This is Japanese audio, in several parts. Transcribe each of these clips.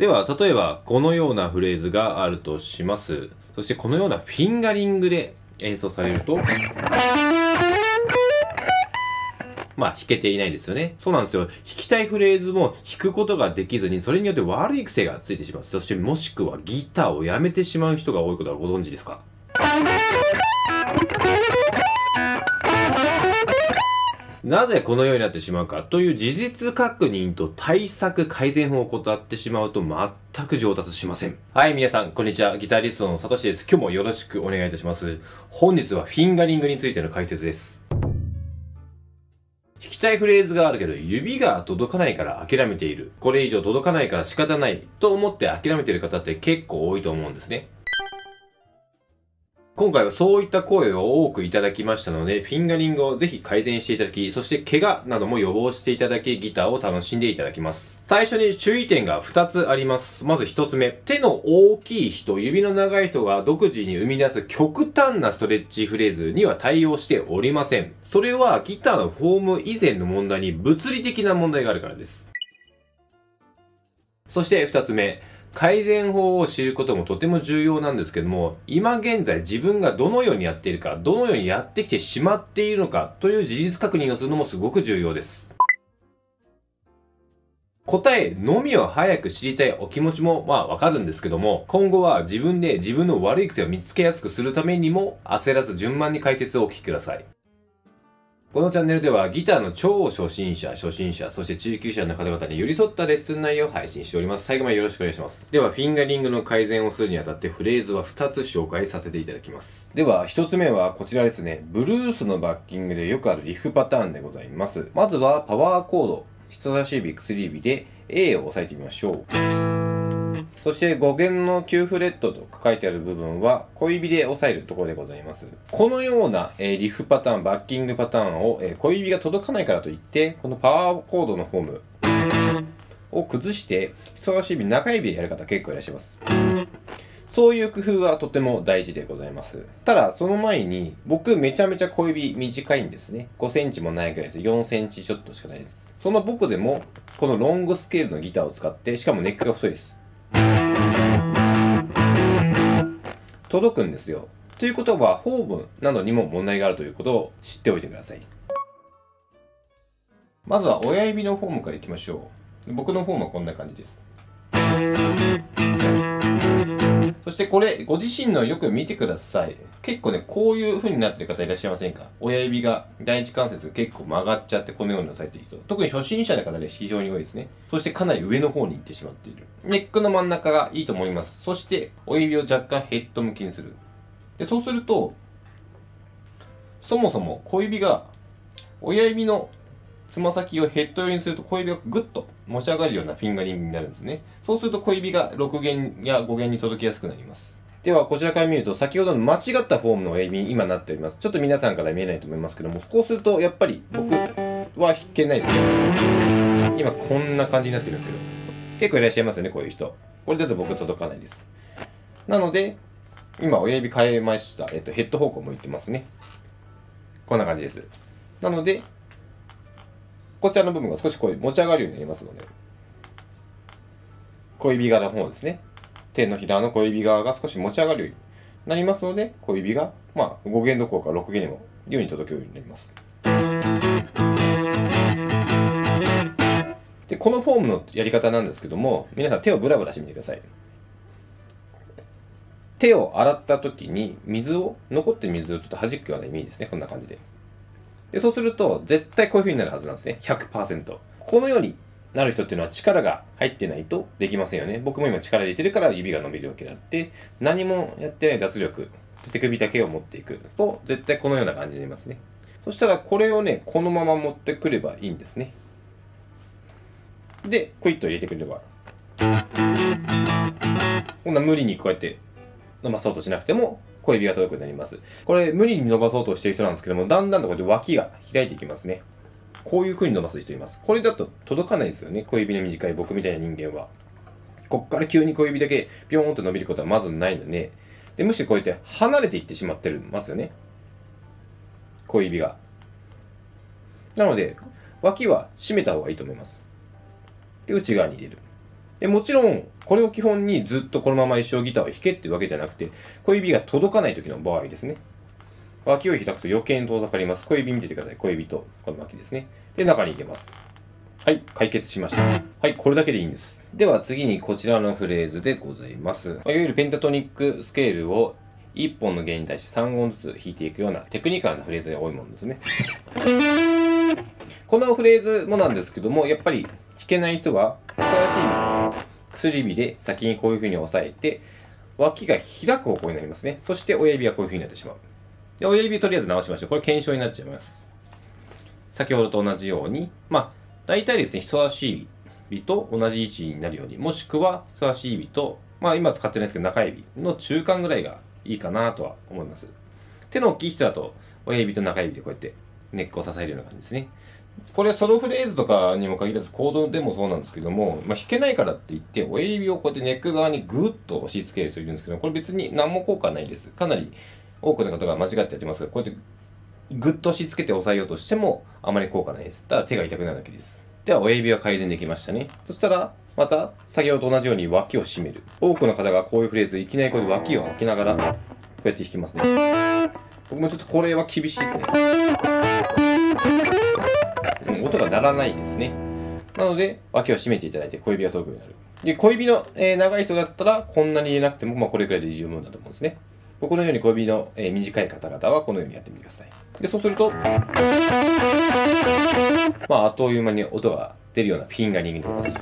では、例えばこのようなフレーズがあるとします。そしてこのようなフィンガリングで演奏されると、まあ弾けていないですよね。そうなんですよ。弾きたいフレーズも弾くことができずに、それによって悪い癖がついてしまう。そしてもしくはギターをやめてしまう人が多いことはご存知ですか？なぜこのようになってしまうかという事実確認と対策改善法を怠ってしまうと全く上達しません。はい、皆さん、こんにちは。ギタリストのサトシです。今日もよろしくお願いいたします。本日はフィンガリングについての解説です。弾きたいフレーズがあるけど、指が届かないから諦めている。これ以上届かないから仕方ないと思って諦めている方って結構多いと思うんですね。今回はそういった声を多くいただきましたので、フィンガリングをぜひ改善していただき、そして怪我なども予防していただき、ギターを楽しんでいただきます。最初に注意点が2つあります。まず1つ目。手の大きい人、指の長い人が独自に生み出す極端なストレッチフレーズには対応しておりません。それはギターのフォーム以前の問題に物理的な問題があるからです。そして2つ目。改善法を知ることもとても重要なんですけども、今現在自分がどのようにやっているか、どのようにやってきてしまっているのかという事実確認をするのもすごく重要です。答えのみを早く知りたいお気持ちもまあわかるんですけども、今後は自分で自分の悪い癖を見つけやすくするためにも焦らず順番に解説をお聞きください。このチャンネルではギターの超初心者、そして中級者の方々に寄り添ったレッスン内容を配信しております。最後までよろしくお願いします。では、フィンガリングの改善をするにあたってフレーズは2つ紹介させていただきます。では、1つ目はこちらですね。ブルースのバッキングでよくあるリフパターンでございます。まずはパワーコード、人差し指、薬指で A を押さえてみましょう。そして5弦の9フレットと書いてある部分は小指で押さえるところでございます。このようなリフパターン、バッキングパターンを小指が届かないからといって、このパワーコードのフォームを崩して人差し指、中指でやる方結構いらっしゃいます。そういう工夫はとても大事でございます。ただ、その前に、僕めちゃめちゃ小指短いんですね。5センチもないくらいです。4センチちょっとしかないです。その僕でも、このロングスケールのギターを使って、しかもネックが太いです。届くんですよ。ということは、フォームなどにも問題があるということを知っておいてください。まずは親指のフォームからいきましょう。僕のフォームはこんな感じです。そしてこれ、ご自身のよく見てください。結構ね、こういう風になってる方いらっしゃいませんか？親指が、第一関節が結構曲がっちゃって、このように押さえている人。特に初心者の方で非常に多いですね。そしてかなり上の方に行ってしまっている。ネックの真ん中がいいと思います。そして、親指を若干ヘッド向きにする。で、そうすると、そもそも小指が、親指のつま先をヘッド寄りにすると小指がグッと持ち上がるようなフィンガリングになるんですね。そうすると小指が6弦や5弦に届きやすくなります。では、こちらから見ると先ほどの間違ったフォームの親指に今なっております。ちょっと皆さんから見えないと思いますけども、こうするとやっぱり僕は弾けないですね。今こんな感じになってるんですけど、結構いらっしゃいますよね、こういう人。これだと僕届かないです。なので、今親指変えました。ヘッド方向向いてますね。こんな感じです。なので、こちらの部分が少しこう持ち上がるようになりますので、小指側の方ですね。手のひらの小指側が少し持ち上がるようになりますので、小指が、まあ、5弦どころか6弦にもように届くようになります。で、このフォームのやり方なんですけども、皆さん手をブラブラしてみてください。手を洗った時に水を、残って水をちょっと弾くようなイメージですね。こんな感じで。で、そうすると、絶対こういう風になるはずなんですね。100%。このようになる人っていうのは力が入ってないとできませんよね。僕も今力入れてるから指が伸びるわけであって、何もやってない脱力、手首だけを持っていくと、絶対このような感じになりますね。そしたら、これをね、このまま持ってくればいいんですね。で、クイッと入れてくれれば。こんな無理にこうやって伸ばそうとしなくても、小指が届くようになります。これ、無理に伸ばそうとしている人なんですけども、だんだんとこうやって脇が開いていきますね。こういう風に伸ばす人います。これだと届かないですよね。小指の短い僕みたいな人間は。こっから急に小指だけピョーンと伸びることはまずないので、で、むしろこうやって離れていってしまってますよね。小指が。なので、脇は締めた方がいいと思います。で、内側に入れる。で、もちろん、これを基本にずっとこのまま一生ギターを弾けっていうわけじゃなくて、小指が届かない時の場合ですね。脇を開くと余計に遠ざかります。小指見ててください。小指とこの脇ですね。で、中に入れます。はい、解決しました。はい、これだけでいいんです。では次にこちらのフレーズでございます。いわゆるペンタトニックスケールを1本の弦に対して3音ずつ弾いていくようなテクニカルなフレーズが多いものですね。このフレーズもなんですけども、やっぱり弾けない人は正しい薬指で先にこういう風に押さえて、脇が開く方向になりますね。そして親指はこういう風になってしまう。で、親指とりあえず直しましょう。これ検証になっちゃいます。先ほどと同じように、大体ですね、人差し指と同じ位置になるように、もしくは人差し指と、今使ってないんですけど、中指の中間ぐらいがいいかなとは思います。手の大きい人だと、親指と中指でこうやってネックを支えるような感じですね。これソロフレーズとかにも限らず、コードでもそうなんですけども、弾けないからって言って、親指をこうやってネック側にグーッと押し付ける人いるんですけど、これ別に何も効果はないです。かなり多くの方が間違ってやってますが、こうやってグッと押し付けて押さえようとしてもあまり効果ないです。ただ手が痛くなるだけです。では親指は改善できましたね。そしたらまた先ほどと同じように脇を締める。多くの方がこういうフレーズ、いきなりこうやって脇を開けながらこうやって弾きますね。僕もちょっとこれは厳しいですね。音が鳴らないですね。なので脇を締めていただいて小指が遠くになる。で、小指の長い人だったらこんなに入れなくてもこれくらいで十分だと思うんですね。このように小指の短い方々はこのようにやってみてください。で、そうすると、あっという間に音が出るようなフィンガリングになります。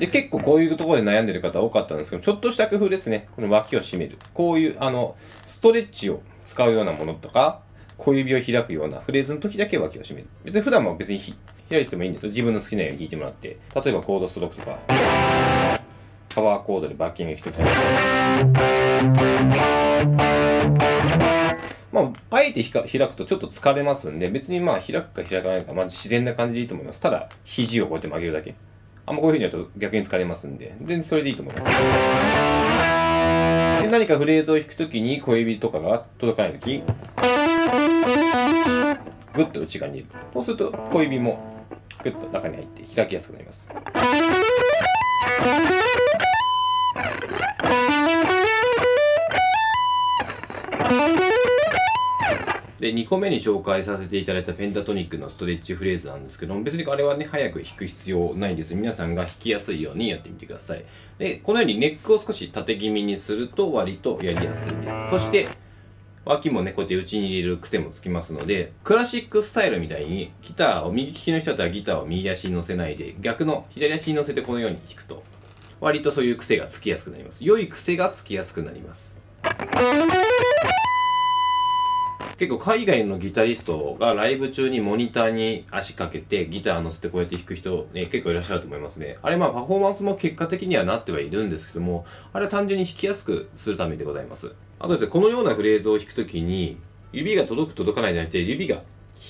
で、結構こういうところで悩んでる方多かったんですけど、ちょっとした工夫ですね。この脇を締める。こういう、ストレッチを使うようなものとか、小指を開くようなフレーズの時だけ脇を締める。別に普段も別に開いてもいいんですよ。自分の好きなように弾いてもらって。例えばコードストロークとか、パワーコードでバッキング1つ。あえて開くとちょっと疲れますんで、別に開くか開かないか、自然な感じでいいと思います。ただ、肘をこうやって曲げるだけ。こういう風にやると逆に疲れますんで、全然それでいいと思います。で、何かフレーズを弾くときに小指とかが届かないとき、グッと内側に入れる。そうすると小指もグッと中に入って開きやすくなります。で、2個目に紹介させていただいたペンタトニックのストレッチフレーズなんですけども、別にあれはね、早く弾く必要ないです。皆さんが弾きやすいようにやってみてください。で、このようにネックを少し縦気味にすると割とやりやすいです。そして脇もね、こうやって内に入れる癖もつきますので、クラシックスタイルみたいに、ギターを右利きの人だったらギターを右足に乗せないで、逆の左足に乗せてこのように弾くと、割とそういう癖がつきやすくなります。良い癖がつきやすくなります。結構海外のギタリストがライブ中にモニターに足かけてギター乗せてこうやって弾く人、結構いらっしゃると思いますね。あれパフォーマンスも結果的にはなってはいるんですけども、あれは単純に弾きやすくするためでございます。あとですね、このようなフレーズを弾くときに、指が届かないじゃなくて、指が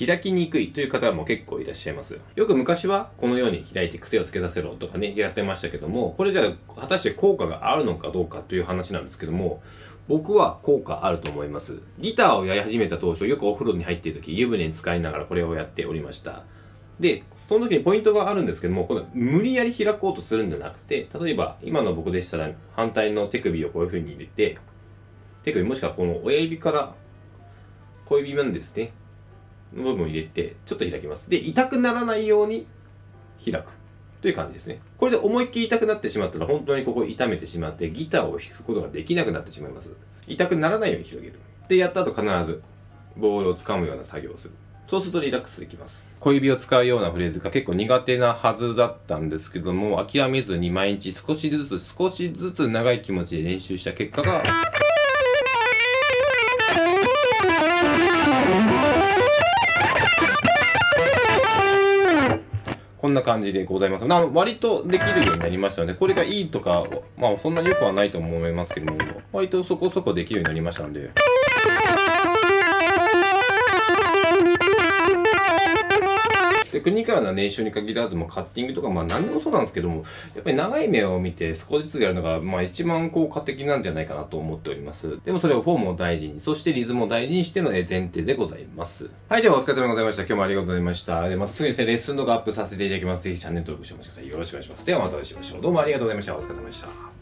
開きにくいという方も結構いらっしゃいます。よく昔はこのように開いて癖をつけさせろとかね、やってましたけども、これじゃあ果たして効果があるのかどうかという話なんですけども、僕は効果あると思います。ギターをやり始めた当初、よくお風呂に入っている時、湯船に浸かりながらこれをやっておりました。で、その時にポイントがあるんですけども、この無理やり開こうとするんじゃなくて、例えば今の僕でしたら反対の手首をこういう風に入れて、手首もしくはこの親指から小指分ですね、の部分を入れて、ちょっと開きます。で、痛くならないように開く。という感じですね。これで思いっきり痛くなってしまったら、本当にここ痛めてしまって、ギターを弾くことができなくなってしまいます。痛くならないように広げる。で、やった後必ず、ボールを掴むような作業をする。そうするとリラックスできます。小指を使うようなフレーズが結構苦手なはずだったんですけども、諦めずに毎日少しずつ長い気持ちで練習した結果が、こんな感じでございます。割とできるようになりましたので、これがいいとか、そんなに良くはないと思いますけども、割とそこそこできるようになりましたので。テクニカルな練習に限らずもカッティングとか、まあ何でもそうなんですけども、やっぱり長い目を見て少しずつやるのが、まあ一番効果的なんじゃないかなと思っております。でもそれをフォームを大事に、そしてリズムを大事にしての前提でございます。はい、ではお疲れ様でございました。今日もありがとうございました。で、またすぐにですね、レッスン動画アップさせていただきます。ぜひチャンネル登録してお待ちください。よろしくお願いします。ではまたお会いしましょう。どうもありがとうございました。お疲れ様でした。